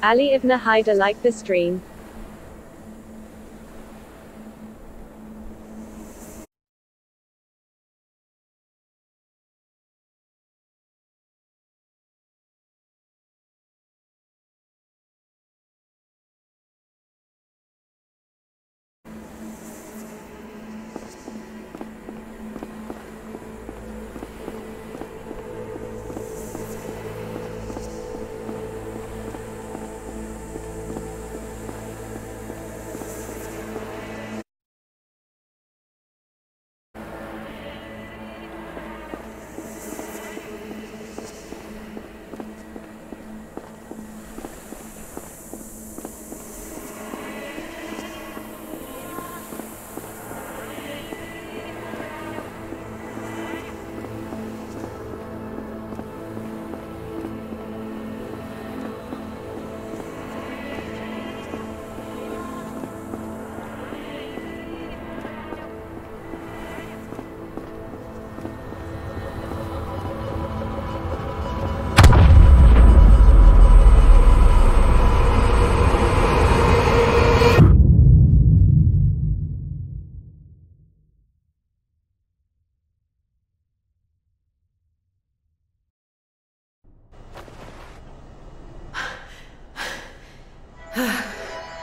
Ali Ibn Haida liked the stream.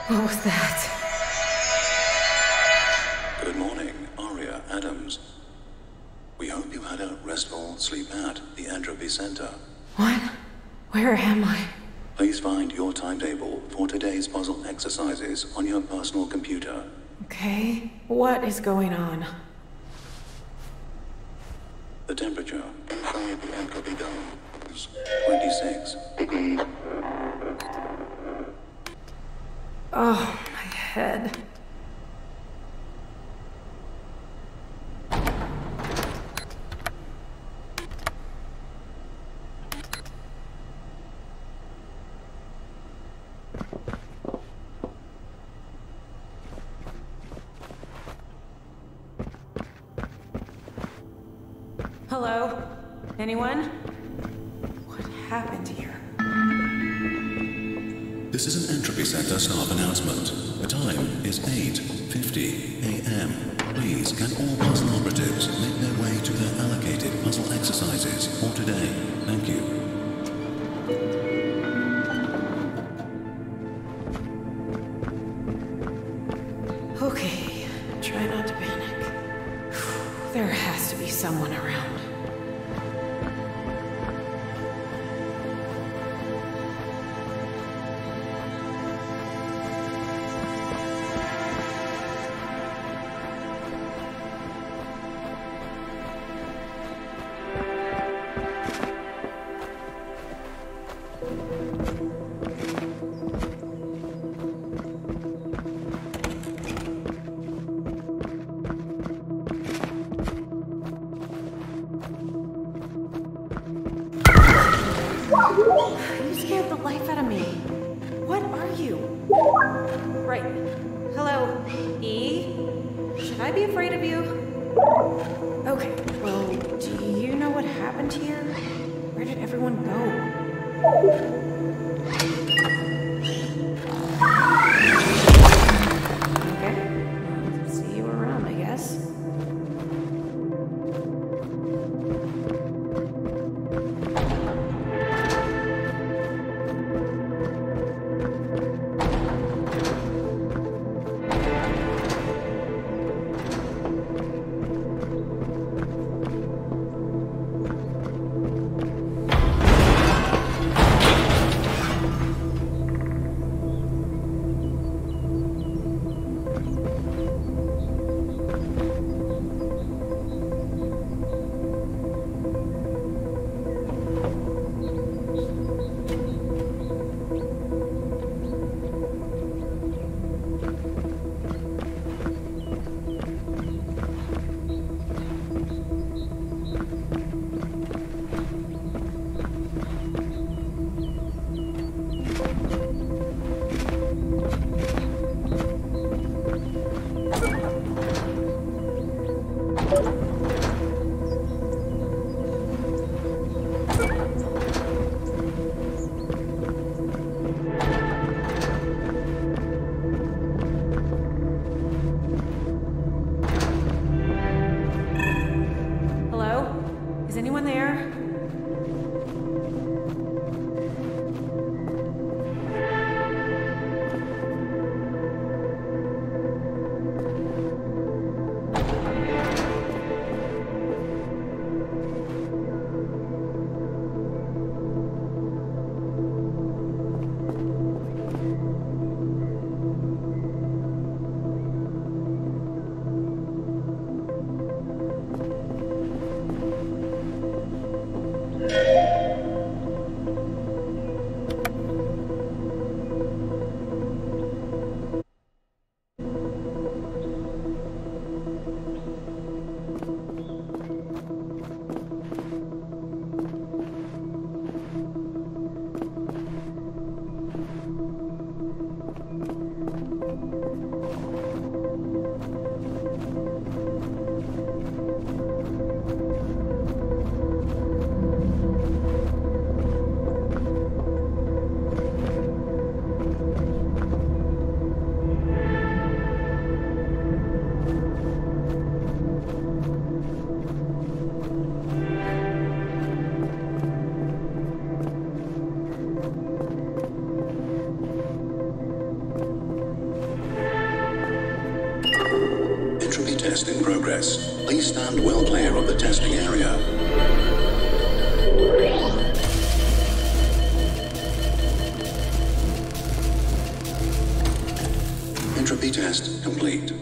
What was that? Good morning, Aria Adams. We hope you had a restful sleep at the Entropy Center. What? Where am I? Please find your timetable for today's puzzle exercises on your personal computer. Okay. What is going on? The temperature inside the Entropy Dome is 26 degrees. Oh, my head. Hello? Anyone? What happened here? This is an Entropy Center staff announcement. The time is 8:50 a.m. Please, can all puzzle operatives make their way to their allocated puzzle exercises for today? Thank you. Okay, try not to panic. There has to be someone around. In progress. Please stand well clear of the testing area. Entropy test complete.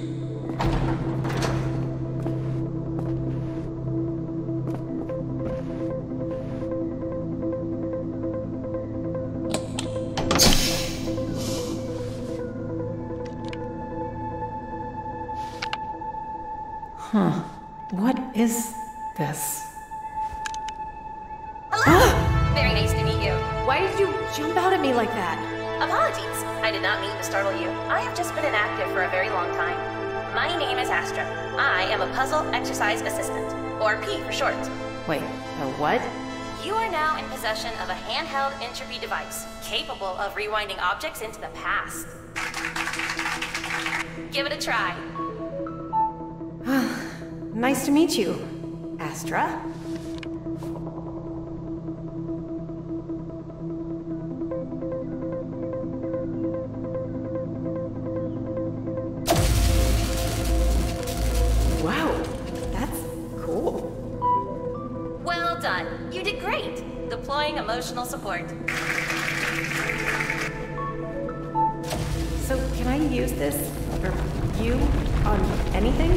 Is this? Hello! Very nice to meet you. Why did you jump out at me like that? Apologies. I did not mean to startle you. I have just been inactive for a very long time. My name is Astra. I am a puzzle exercise assistant, or P for short. Wait, a what? You are now in possession of a handheld entropy device, capable of rewinding objects into the past. Give it a try. Nice to meet you, Astra. Wow, that's done. You did great. Deploying emotional support. So can I use this, or you, on anything?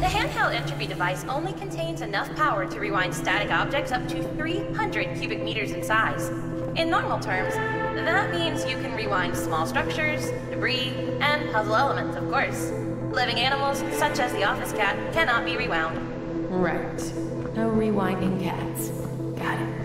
The handheld entropy device only contains enough power to rewind static objects up to 300 cubic meters in size. In normal terms, that means you can rewind small structures, debris, and puzzle elements, of course. Living animals, such as the office cat, cannot be rewound. Right. No rewinding cats. Got it.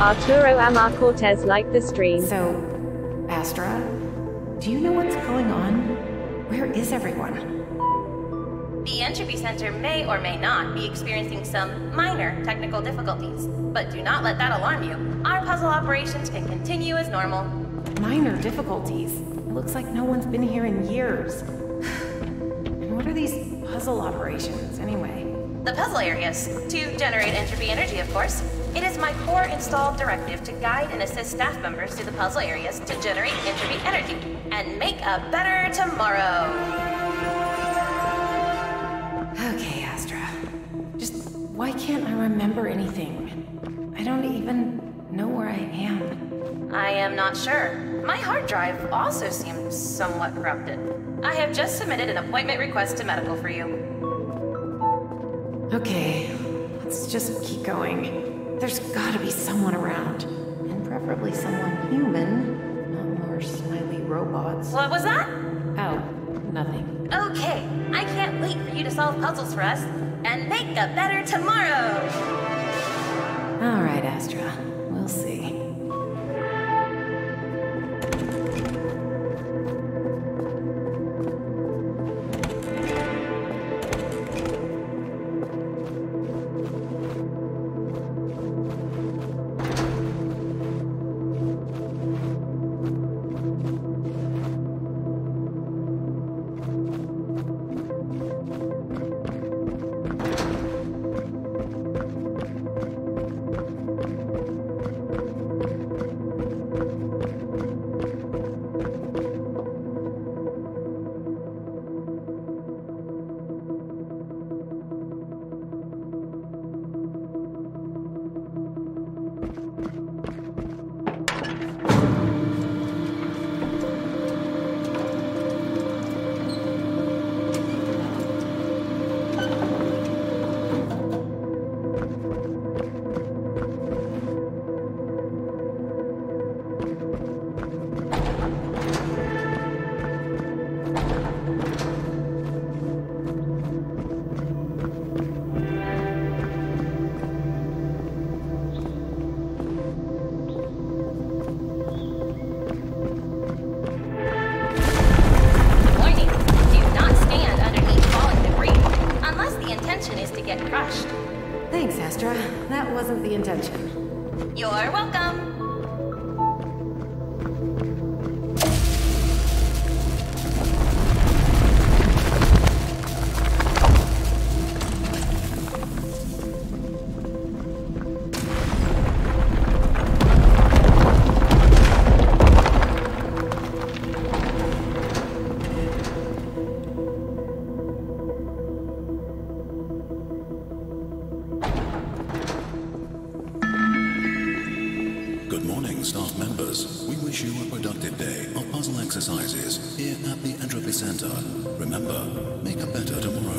Arturo Amar Cortez liked the stream. So, Astra, do you know what's going on? Where is everyone? The Entropy Center may or may not be experiencing some minor technical difficulties, but do not let that alarm you. Our puzzle operations can continue as normal. Minor difficulties? It looks like no one's been here in years. And what are these puzzle operations, anyway? The puzzle areas, to generate entropy energy, of course. It is my core installed directive to guide and assist staff members to the puzzle areas to generate entropy energy and make a better tomorrow. Okay, Astra. Just why can't I remember anything? I don't even know where I am? I am not sure. My hard drive also seems somewhat corrupted. I have just submitted an appointment request to medical for you. Okay, let's just keep going. There's gotta be someone around. And preferably someone human, not more smiley robots. What was that? Oh, nothing. Okay, I can't wait for you to solve puzzles for us and make a better tomorrow! All right, Astra. We'll see. Exercises here at the Entropy Center. Remember, make a better tomorrow.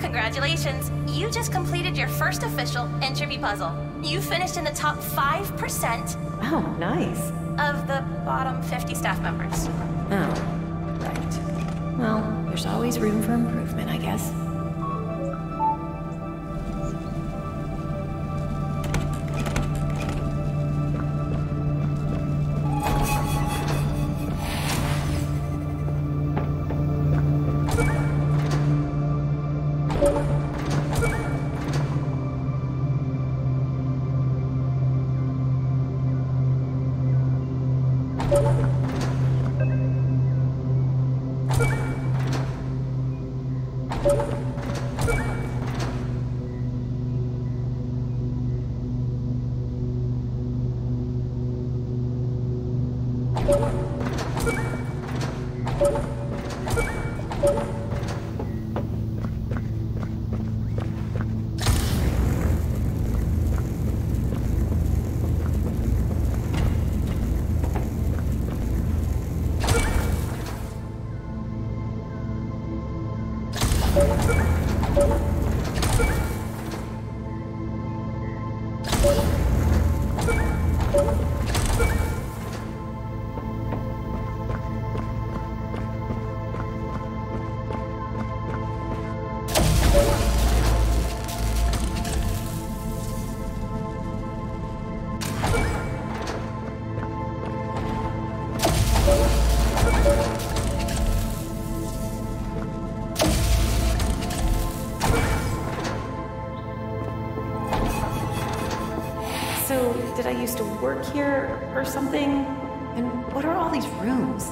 Congratulations, you just completed your first official entropy puzzle. You finished in the top 5%. Oh, nice. Of the bottom 50 staff members. Oh, right. Well, there's always room for improvement, I guess. I used to work here or something? And what are all these rooms?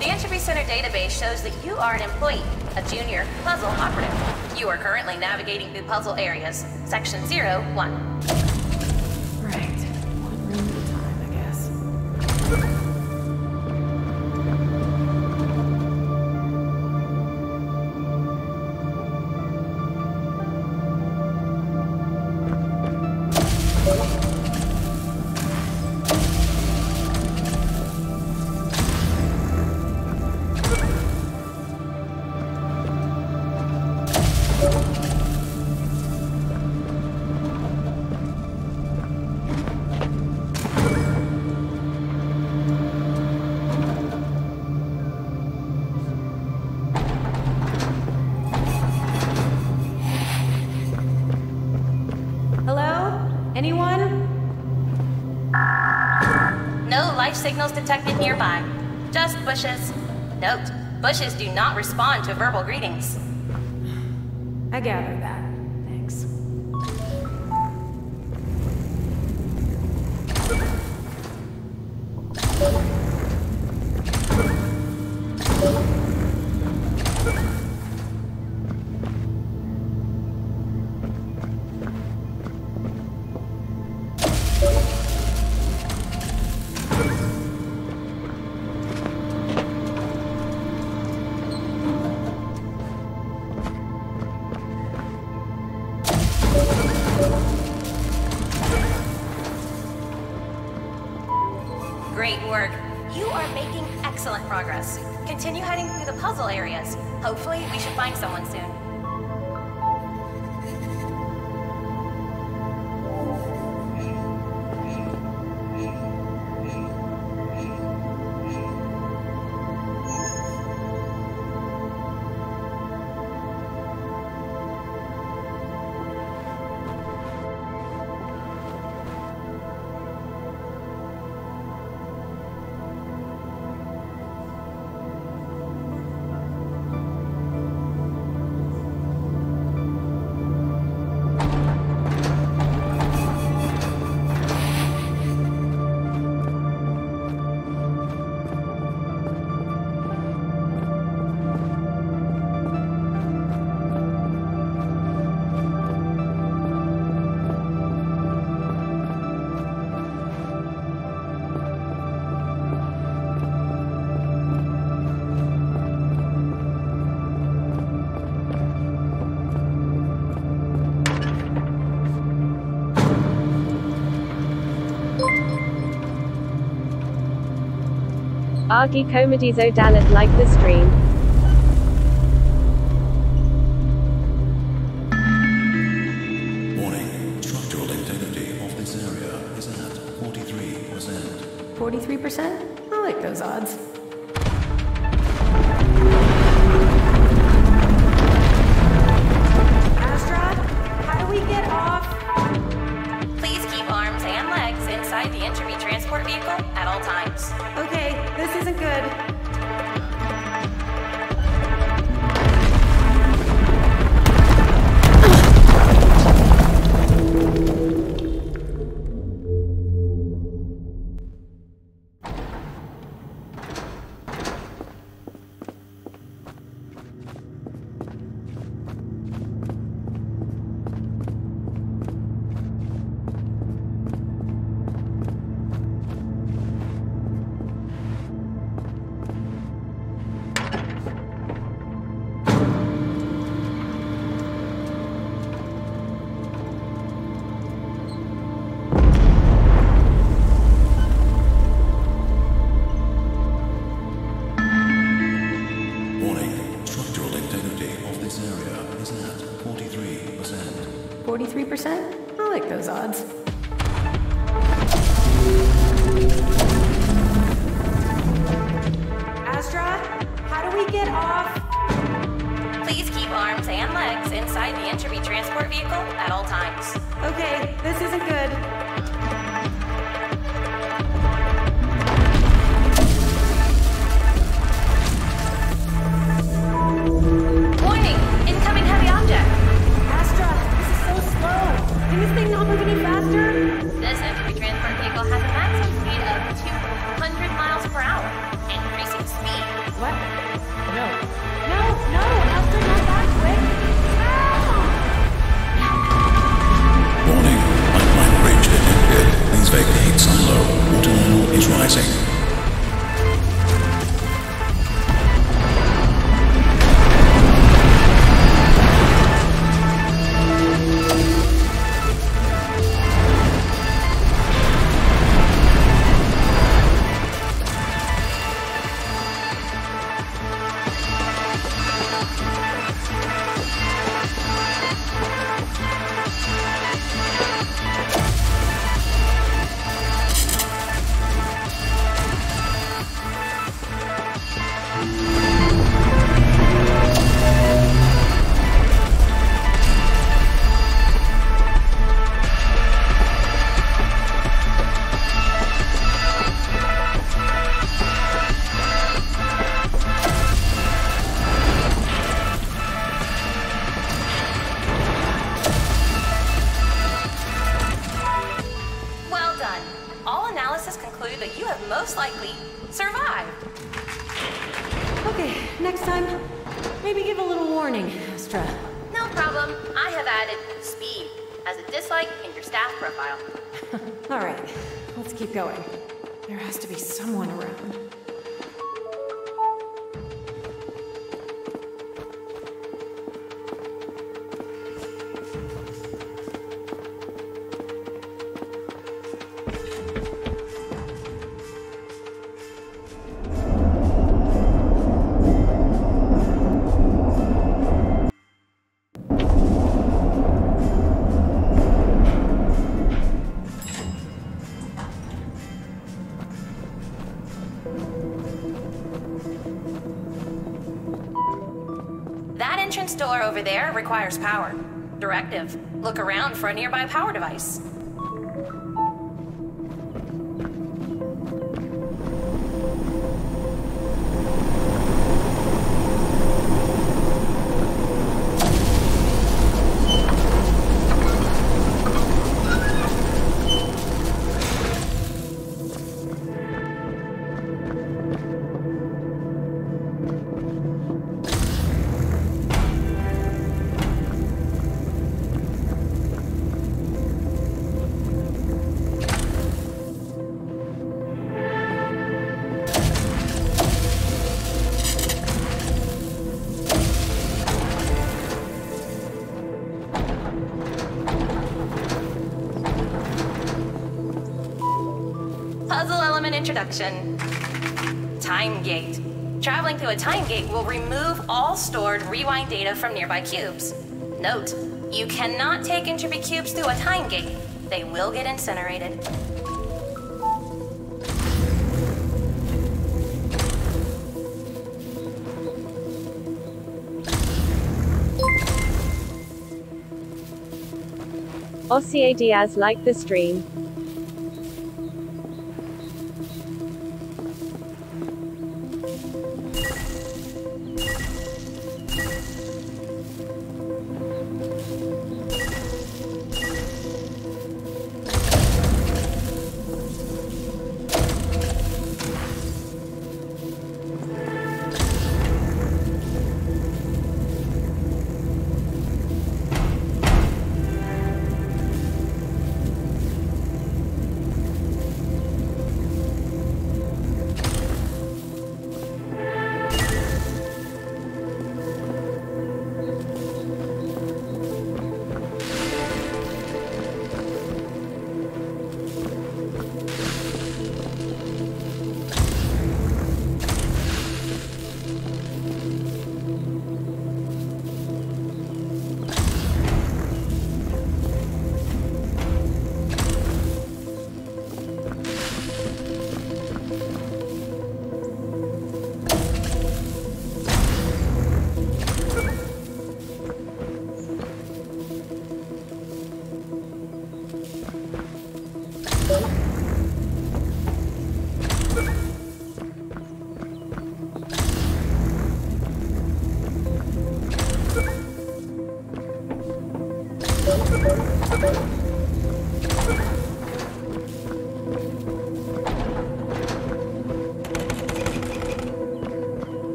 The Entropy Center database shows that you are an employee, a junior puzzle operative. You are currently navigating through puzzle areas, section 01. Right, one room at a time, I guess. Signals detected nearby. Just bushes. Note, bushes do not respond to verbal greetings. I gathered that. Thanks. Great work. You are making excellent progress. Continue heading through the puzzle areas. Hopefully, we should find someone soon. Argy Comedizo Dallet like the stream. Warning. Structural integrity of this area is at 43%. 43%? I like those odds. Door over there requires power. Directive, look around for a nearby power device. time gate. Traveling through a time gate will remove all stored rewind data from nearby cubes. Note, you cannot take Entropy cubes through a time gate. They will get incinerated. Ossie Diaz liked the stream.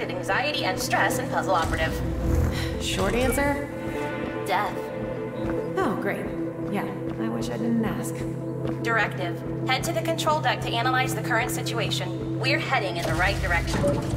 Anxiety and stress and puzzle operative. Short answer? Death. Oh, great. Yeah, I wish I didn't ask. Directive. Head to the control deck to analyze the current situation. We're heading in the right direction.